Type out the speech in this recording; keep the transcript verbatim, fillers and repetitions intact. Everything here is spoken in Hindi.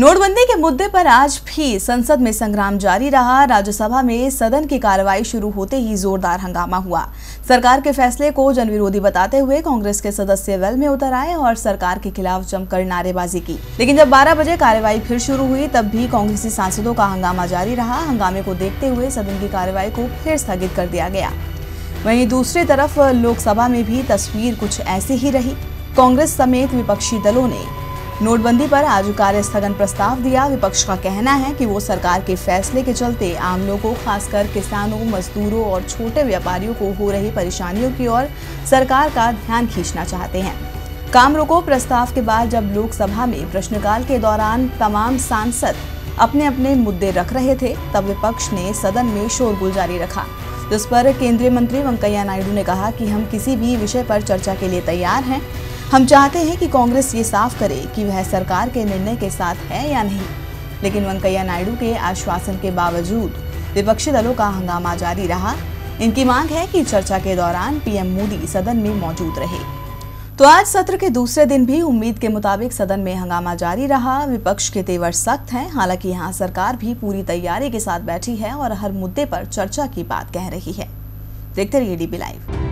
नोटबंदी के मुद्दे पर आज भी संसद में संग्राम जारी रहा। राज्यसभा में सदन की कार्रवाई शुरू होते ही जोरदार हंगामा हुआ। सरकार के फैसले को जनविरोधी बताते हुए कांग्रेस के सदस्य वेल में उतर आए और सरकार के खिलाफ जमकर नारेबाजी की। लेकिन जब बारह बजे कार्रवाई फिर शुरू हुई तब भी कांग्रेसी सांसदों का हंगामा जारी रहा। हंगामे को देखते हुए सदन की कार्रवाई को फिर स्थगित कर दिया गया। वहीं दूसरी तरफ लोकसभा में भी तस्वीर कुछ ऐसी ही रही। कांग्रेस समेत विपक्षी दलों ने नोटबंदी पर आज कार्य स्थगन प्रस्ताव दिया। विपक्ष का कहना है कि वो सरकार के फैसले के चलते आम लोगों, खासकर किसानों, मजदूरों और छोटे व्यापारियों को हो रही परेशानियों की ओर सरकार का ध्यान खींचना चाहते हैं। काम रोको प्रस्ताव के बाद जब लोकसभा में प्रश्नकाल के दौरान तमाम सांसद अपने अपने मुद्दे रख रहे थे तब विपक्ष ने सदन में शोरगुल जारी रखा, जिस पर केंद्रीय मंत्री वेंकैया नायडू ने कहा कि हम किसी भी विषय पर चर्चा के लिए तैयार हैं। हम चाहते हैं कि कांग्रेस ये साफ करे कि वह सरकार के निर्णय के साथ है या नहीं। लेकिन वेंकैया नायडू के आश्वासन के बावजूद विपक्षी दलों का हंगामा जारी रहा। इनकी मांग है कि चर्चा के दौरान पीएम मोदी सदन में मौजूद रहे। तो आज सत्र के दूसरे दिन भी उम्मीद के मुताबिक सदन में हंगामा जारी रहा। विपक्ष के तेवर सख्त हैं। हालांकि यहाँ सरकार भी पूरी तैयारी के साथ बैठी है और हर मुद्दे पर चर्चा की बात कह रही है। देखते रहिए डीबी लाइव।